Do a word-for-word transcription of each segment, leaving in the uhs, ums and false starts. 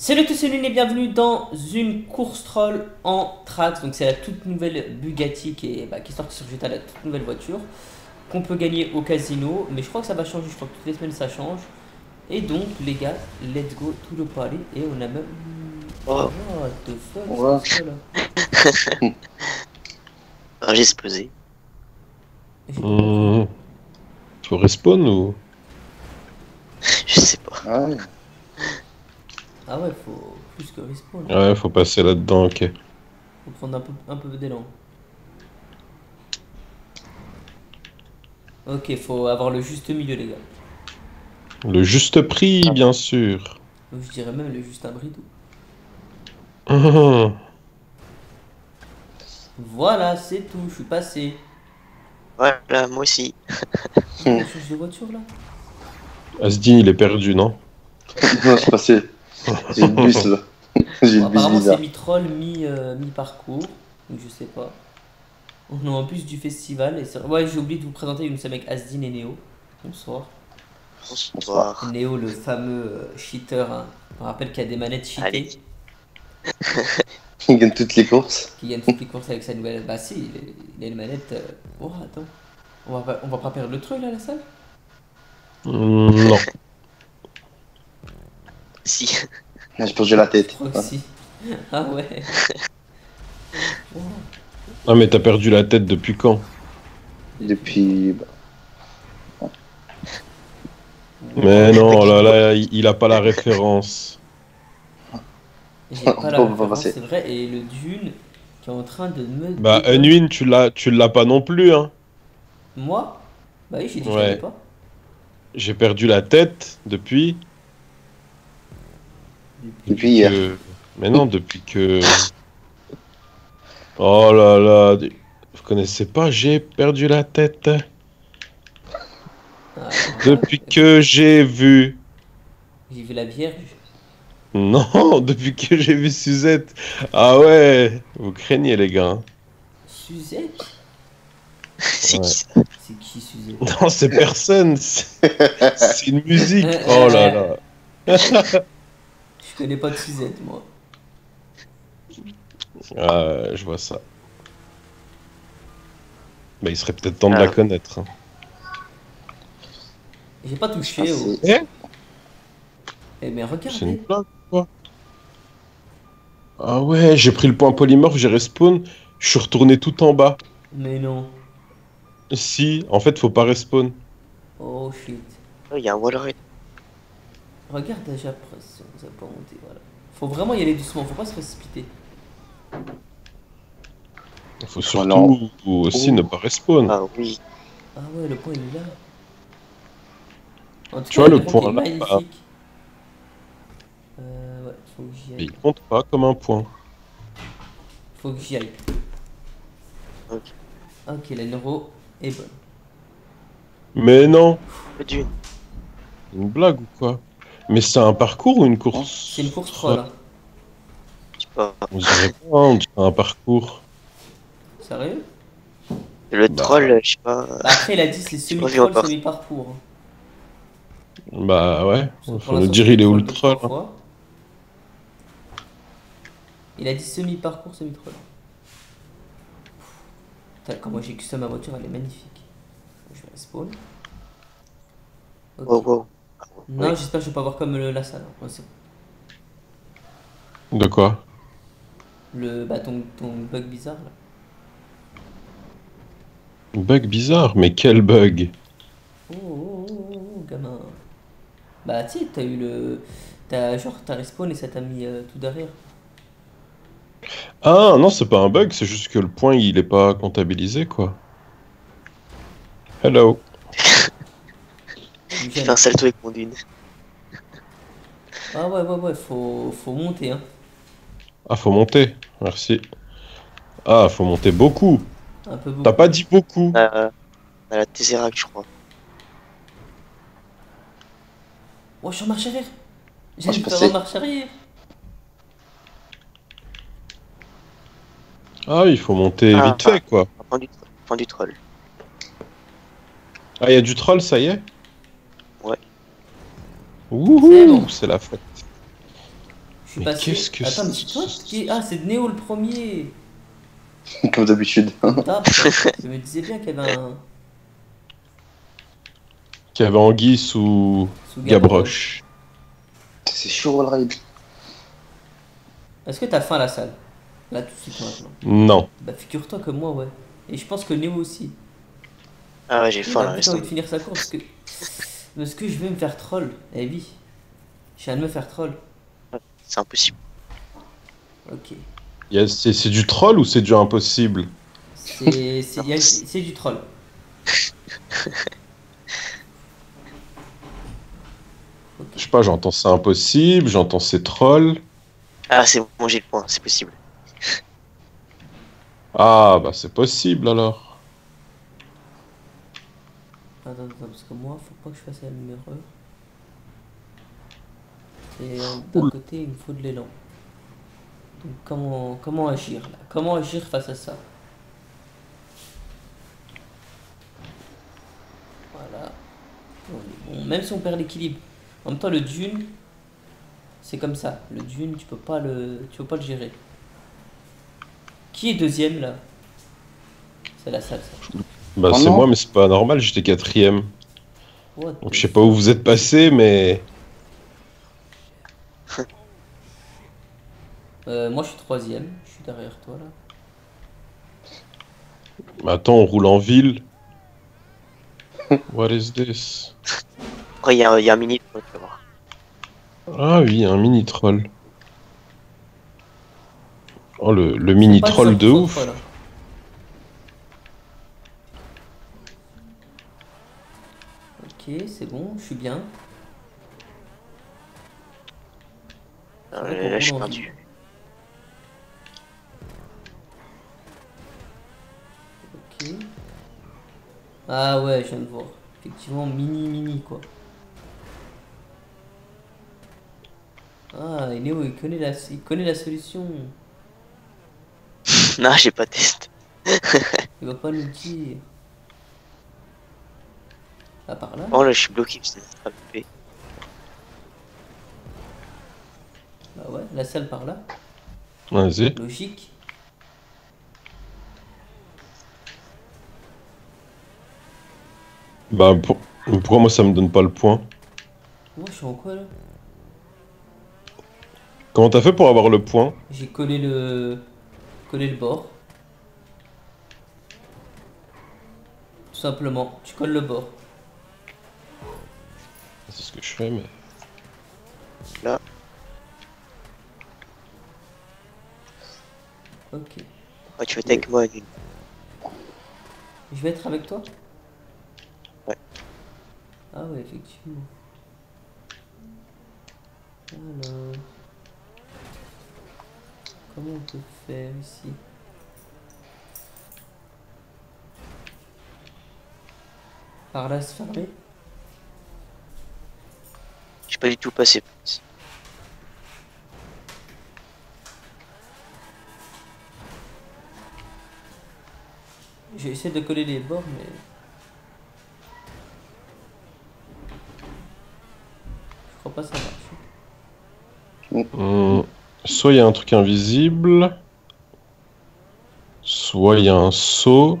Salut à tous, c'est Lune et bienvenue dans une course troll en track. Donc c'est la toute nouvelle Bugatti qui est, bah, qui est sortie sur G T A, la toute nouvelle voiture qu'on peut gagner au casino. Mais je crois que ça va changer, je crois que toutes les semaines ça change. Et donc les gars, let's go to the party. Et on a même... Oh, what the fuck, oh. C'est ça, là. Ah, j'ai explosé. Mmh. Tu respawn ou... Je sais pas. Ah. Ah ouais, faut plus que respawn. Ouais, faut passer là-dedans, ok. Faut prendre un peu, un peu d'élan. Ok, faut avoir le juste milieu, les gars. Le juste prix, ah. Bien sûr. Je dirais même le juste abri tout. Mmh. Voilà, c'est tout, je suis passé. Voilà, moi aussi. On change de voiture, là. Asdine, il est perdu, non? Non, c'est passé. J'ai une bus là. J'ai une bus bizarre. Apparemment c'est mi-troll, mi-parcours. Donc je sais pas. On est en plus du festival. Et ouais, j'ai oublié de vous présenter, nous sommes avec Asdine et Néo. Bonsoir. Bonsoir. Néo, le fameux cheater. Hein. On rappelle qu'il y a des manettes cheatées. Qui gagne toutes les courses. Qui gagne toutes les courses avec sa nouvelle. Bah si, il, est... il a une manette. Oh attends. On va, on va pas perdre le truc là, la salle mmh, non. Si. Là, je pense que j'ai la tête. Ah. Si. Ah ouais. Ah mais t'as perdu la tête depuis quand? Depuis... Bah... Mais non, là, là, il a pas la référence. J'ai pas la référence, c'est vrai, et le Dune qui est en train de me... Bah Unwin, tu l'as tu l'as pas non plus, hein. Moi? Bah oui, j'ai dit ouais. Que je l'avais pas. J'ai perdu la tête depuis... Depuis, depuis hier. Que... Mais non, depuis que... Oh là là... Vous connaissez pas, j'ai perdu la tête. Ah, depuis que j'ai vu... J'ai vu la Vierge. Non, depuis que j'ai vu Suzette. Ah ouais, vous craignez les gars. Suzette? C'est ouais. Qui ça? C'est qui Suzette? Non, c'est personne. C'est une musique. Oh là là. Je connais pas de Suzette, moi. Ah, je vois ça. Bah, il serait peut-être temps ah. de la connaître. Hein. J'ai pas touché. Ah, oh. Eh, eh mais regardez. C'est une blague, quoi. Ah ouais, j'ai pris le point polymorphe, j'ai respawn, je suis retourné tout en bas. Mais non. Si, en fait, faut pas respawn. Oh shit. Oh, il y a un wall rate. Regarde déjà, pression, ça peut monter, voilà. Faut vraiment y aller doucement, faut pas se précipiter. Faut surtout oh. aussi ne pas respawn. Ah oui. Ah ouais, le point il est là. En tout tu cas, vois le point là, là. Euh, ouais, faut que j'y aille. Mais il compte pas comme un point. Faut que j'y aille. Ok. Ok, la neuro est bonne. Mais non. Dieu. Une blague ou quoi? Mais c'est un parcours ou une course? C'est une course trois là. Je sais pas. On dirait pas, on dirait un parcours. Sérieux? Le bah... troll, je sais pas. Bah après, il a dit c'est semi-troll, semi-parcours. Bah ouais, faut nous dire il est où le troll. Hein. Il a dit semi-parcours, semi-troll. Putain, comment j'ai custom ma voiture, elle est magnifique. Je vais respawn. Okay. Wow, wow. Non, oui. J'espère que je vais pas voir comme le lasalle. De quoi? Le bah ton, ton bug bizarre là. Bug bizarre, mais quel bug? Oh, oh, oh, oh gamin. Bah tu sais, t'as eu le, t'as genre t'as respawn et ça t'a mis euh, tout derrière. Ah non, c'est pas un bug, c'est juste que le point il est pas comptabilisé quoi. Hello. J'ai fait un salto avec mon dune. Ah ouais, ouais, ouais, faut, faut monter. Hein. Ah, faut monter, merci. Ah, faut monter beaucoup. T'as pas dit beaucoup. Euh, à la Tesseract, je crois. Oh, je suis en marche arrière. J'ai dû faire en marche arrière. Ah, il faut monter ah, vite ah, fait, quoi. Prends du, prends du troll. Ah, il y a du troll, ça y est. Wouhou, c'est la fête. Je suis passé. Qu'est-ce que c'est? Attends, mais c'est toi qui... Ah, c'est Néo le premier. Comme d'habitude. Ah, je me disais bien qu'il y avait un... Qu'il y avait Anguille sous... sous Gabroche. C'est chaud, le ride. Est-ce que t'as faim, la salle? Là, tout de suite, maintenant. Non. Bah, figure-toi comme moi, ouais. Et je pense que Néo aussi. Ah ouais, j'ai faim, là. J'ai envie de finir sa course, parce que... Parce que je vais me faire troll. Eh oui. Je viens de me faire troll. C'est impossible. Ok. C'est du troll ou c'est du impossible? C'est du troll. Okay. Je sais pas, j'entends c'est impossible, j'entends c'est troll. Ah, c'est bon, j'ai le point, c'est possible. Ah, bah c'est possible alors. Attends, attends, parce que moi, faut pas que je fasse la même erreur. Et d'un côté, il me faut de l'élan. Donc comment, comment agir là? Comment agir face à ça? Voilà. Bon, même si on perd l'équilibre. En même temps, le dune, c'est comme ça. Le dune, tu peux pas le, tu peux pas le gérer. Qui est deuxième là? C'est la salle. Ça. Bah oh, c'est moi, mais c'est pas normal. J'étais quatrième. What? Donc je sais pas où vous êtes passé, mais. Euh, moi je suis troisième, je suis derrière toi là. Attends, on roule en ville. What is this? Oh, il y, y a un mini troll, tu vas voir. Ah oui, un mini troll. Oh, le, le mini troll de ouf. Fois, ok, c'est bon, je suis bien. Non, là, là je suis perdu. Ah ouais, je viens de voir. Effectivement, mini mini quoi. Ah, et Néo il connaît la, il connaît la solution. Non, j'ai pas test. Il va pas nous dire. Ah, par là. Oh là, je suis bloqué, je t'ai attrapé. Ah ouais, la salle par là. Vas-y. Logique. Bah, pour... pourquoi moi ça me donne pas le point? Moi je suis en quoi là? Comment t'as fait pour avoir le point? J'ai collé le... collé le bord. Tout simplement, tu colles le bord. C'est ce que je fais mais... Là. Ok. Oh, tu vas être avec moi, Lune. Je vais être avec toi? Ah ouais, effectivement. Alors... Comment on peut faire ici? Par là, se fermer? Je suis pas du tout passé. J'ai essayé de coller les bords, mais... Pas ça marche. Mmh. Soit il y a un truc invisible, soit il y a un saut.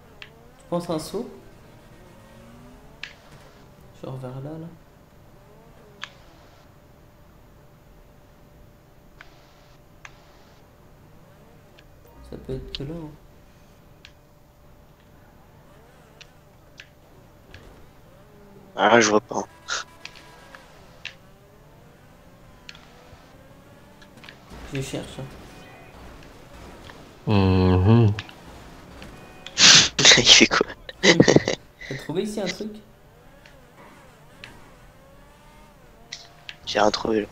Tu penses à un saut? Genre vers là, là. Ça peut être que là. Hein. Ah, je vois pas. Je cherche. Mmh. Il fait quoi? T'as trouvé ici un truc? J'ai rien trouvé là.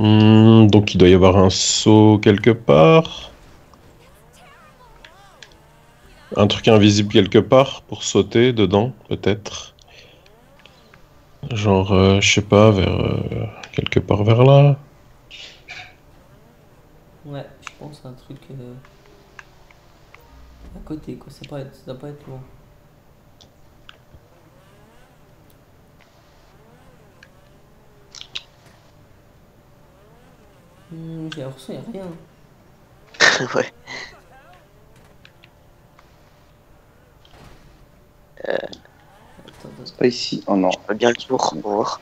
Mmh, donc il doit y avoir un saut quelque part. Un truc invisible quelque part pour sauter dedans, peut-être. Genre, euh, je sais pas, vers euh, quelque part vers là. Ouais, je pense à un truc. Euh... à côté quoi, ça, pas être, ça doit pas être loin. Mmh, j'ai l'impression qu'il n'y a rien. Ouais. Euh... C'est pas ici. Oh non. On fait bien le tour pour voir.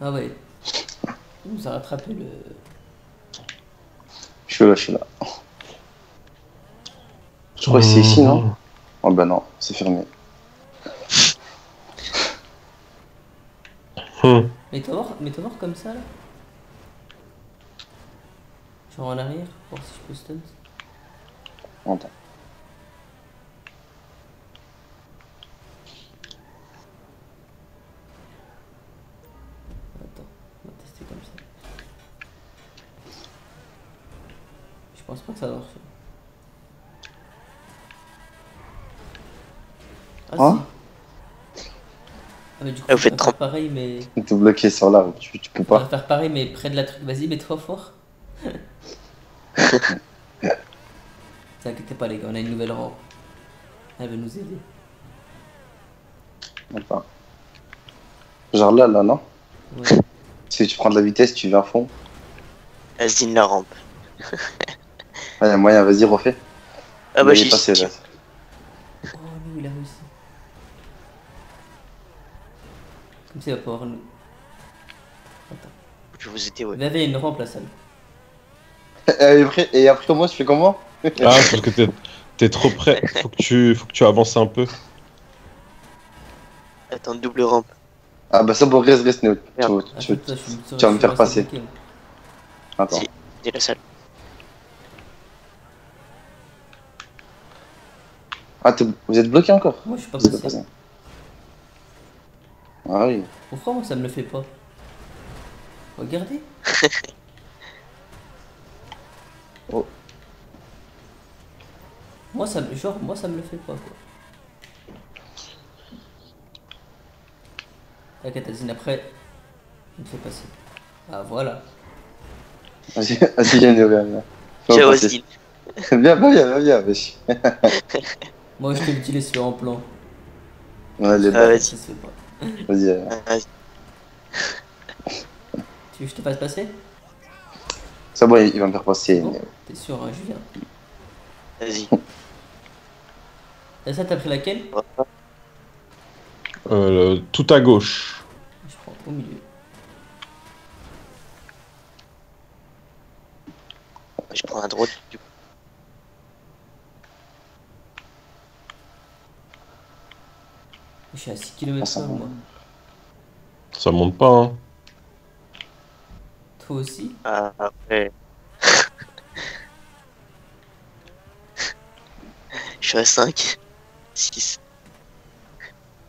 Ah ouais. Il nous a rattrapé le... Je suis là, je suis là. Je crois que c'est ici, non? Oh bah ben non, c'est fermé. Hmm. Mais t'as voir, voir comme ça là? Genre en arrière, pour voir si je peux stun. Entends. Attends, on va tester comme ça. Je pense pas que ça va marcher. Ah, hein si. Ah mais du coup, eh, vous faites trente... pareil mais... T'es bloqué sur l'arbre, tu, tu peux pas. On va faire pareil mais près de la truc, vas-y, mets-toi fort. T'inquiète pas les gars, on a une nouvelle rampe. Elle va nous aider. Enfin. Genre là, là, non? Ouais. Si tu prends de la vitesse, tu vas à fond. Asdine la rampe. Ah y'a moyen, vas-y refais. Ah bah j'ai passé là. Oh non, il a réussi. Comme ça il va pouvoir nous... Attends. Je vous étais ouais. Avait une rampe la salle. Et après, et après moi je fais comment? Ah parce que t'es t'es trop près, faut que tu faut que tu avances un peu. Attends, double rampe. Ah bah ça pour reste reste Néo. Tu vas me faire passer. Attends. Dis la salle. Ah vous êtes bloqué encore? Moi je suis pas passé. Ah oui. Pourquoi moi ça me le fait pas? Regardez. Oh. Moi ça me genre moi ça me le fait pas quoi. T'inquiète Asdine, après il me fait passer. Ah voilà. Vas-y, vas-y viens viens viens. Ciao Asdine. Viens viens viens viens wesh. Moi je te le dis, laisse-le en plan. Ouais les ah, vas-y. Vas-y. Euh... Tu veux que je te fasse passer? Ça bon, il va me faire passer. Oh, t'es sûr, hein, Julien? Vas-y. Là, ça, t'as pris laquelle? Euh, le... Tout à gauche. Je prends au milieu. Je prends à droite, du coup. Je suis à six kilomètres ça, moi. Ça monte pas, hein. Toi aussi? Ah, ouais. Je suis à cinq, six.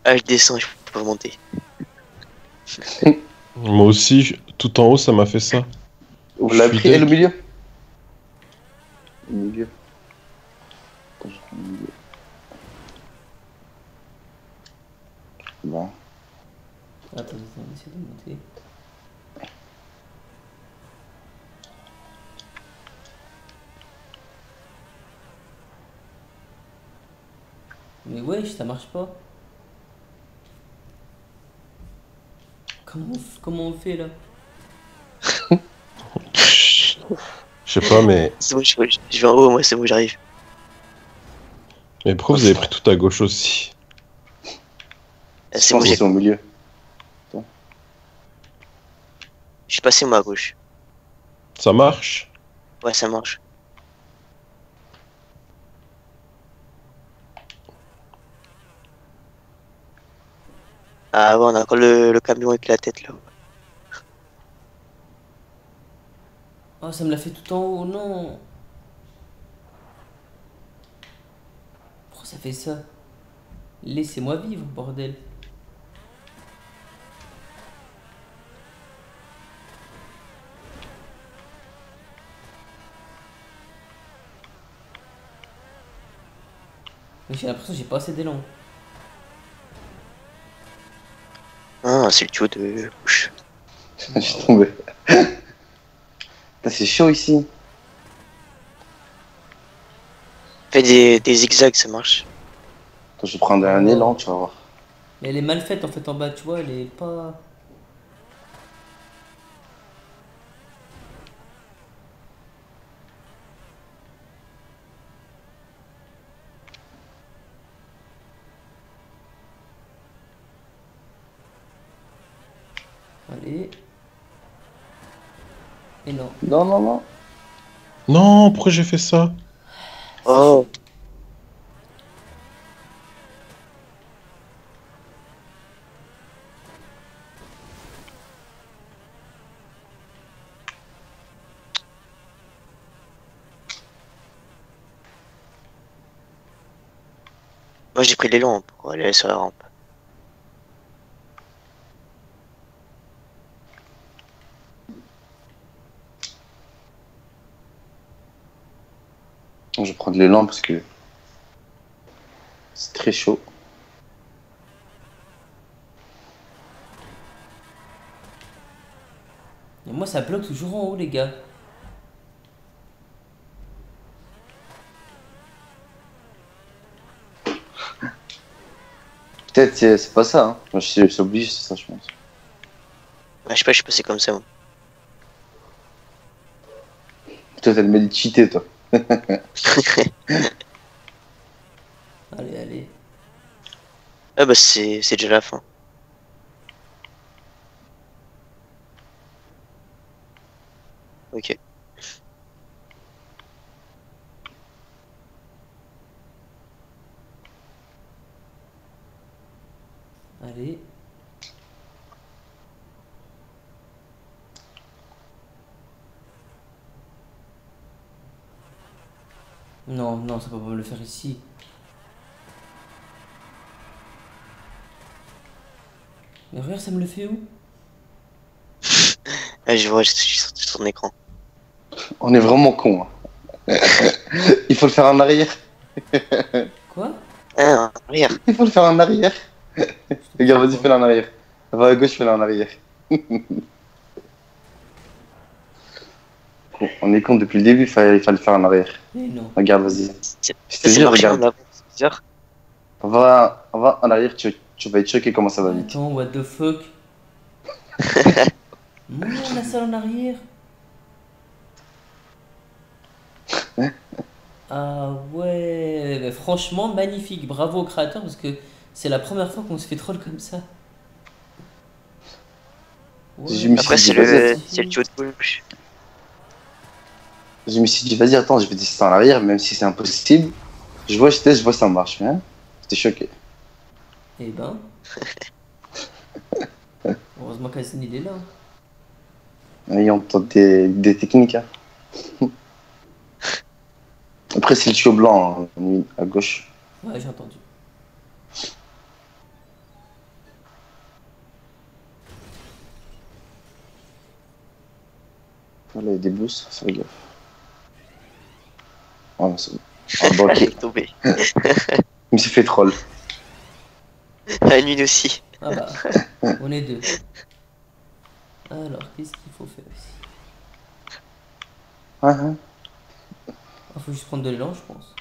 Ah, je descends, je peux pas monter. Moi aussi, tout en haut, ça m'a fait ça. Vous l'avez pris, elle au milieu? Au milieu. Bon. Attends, attends, essaie de monter. Mais wesh, ça marche pas. Comment on, comment on fait là? Je sais pas, mais. C'est bon, je, je vais en haut, moi c'est bon, j'arrive. Mais pourquoi vous avez pris tout à gauche aussi? C'est bon, c'est au milieu. Attends. Je suis passé moi à gauche. Ça marche? Ouais, ça marche. Ah ouais, on a encore le, le camion avec la tête là. Oh, ça me l'a fait tout en haut, non. Pourquoi ça fait ça? Laissez-moi vivre, bordel. J'ai l'impression que j'ai pas assez d'élan. Ah, c'est le tuyau de couche. Je suis tombé. C'est chaud ici. Fais des, des zigzags, ça marche. Quand je vais prendre un élan, tu vas voir. Mais elle est mal faite en fait en bas, tu vois, elle est pas... Allez. Et non. Non, non, non. Non, pourquoi j'ai fait ça? Oh. Moi j'ai pris les lampes pour aller sur la rampe. Je vais prendre l'élan parce que c'est très chaud. Et moi ça bloque toujours en haut les gars. Peut-être c'est pas ça, hein. Moi je suis obligé, c'est ça je pense. Bah, je sais pas, je suis passé comme ça. Moi. Peut-être elle m'a dit cheater toi. Allez, allez. Ah bah c'est déjà la fin. Ok. Allez. Non, non, ça peut pas me le faire ici. Mais regarde, ça me le fait où? Ah, je vois, je suis sur ton écran. On est vraiment con. Hein. Il faut le faire en arrière. Quoi? Ah, en arrière. Il faut le faire en arrière. Regarde, vas-y, fais-le en arrière. Va à gauche, fais-le en arrière. On est con depuis le début, il fallait, il fallait le faire en arrière. Mais non. Regarde, vas-y. C'est regarde. Bizarre. On va, on va en arrière, tu, tu vas être choqué comment ça va vite. Attends, what the fuck. Moi, la salle en arrière. Ah ouais, mais franchement, magnifique. Bravo au créateur, parce que c'est la première fois qu'on se fait troll comme ça. Ouais. Après, c'est le tuyau de bouche. Je me suis dit, vas-y, attends, je vais tester en arrière, même si c'est impossible. Je vois, je teste, je vois, ça marche. Hein, j'étais choqué. Eh ben. Heureusement qu'Asdine, il est là. Oui, on tente des, des techniques. Hein. Après, c'est le tuyau blanc, hein, à gauche. Ouais, j'ai entendu. Voilà, il y a des boosts, ça rigole. Oh non, c'est bon. Ah, bon, okay. Il me s'est fait troll. La nuit aussi. Ah bah, on est deux. Alors, qu'est-ce qu'il faut faire ici? Ah, ah. Ah, faut juste prendre de l'élan, je pense.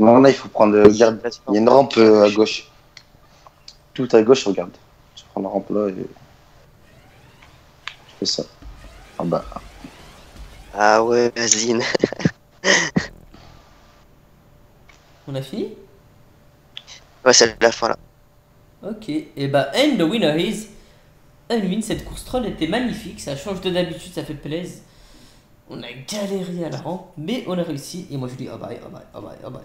Non, là, il faut prendre. Regarde, il y a une rampe euh, à gauche. Tout à gauche, regarde. Je prends la rampe là et. Je fais ça. Ah bah. Ah ouais, Asdine. On a fini? Ouais, c'est la fin là. Ok, et bah, and the winner is Unwin. Cette course troll était magnifique, ça change de d'habitude, ça fait plaisir. On a galéré à la rampe, mais on a réussi. Et moi je dis oh bye, oh bye, oh bye, oh bye.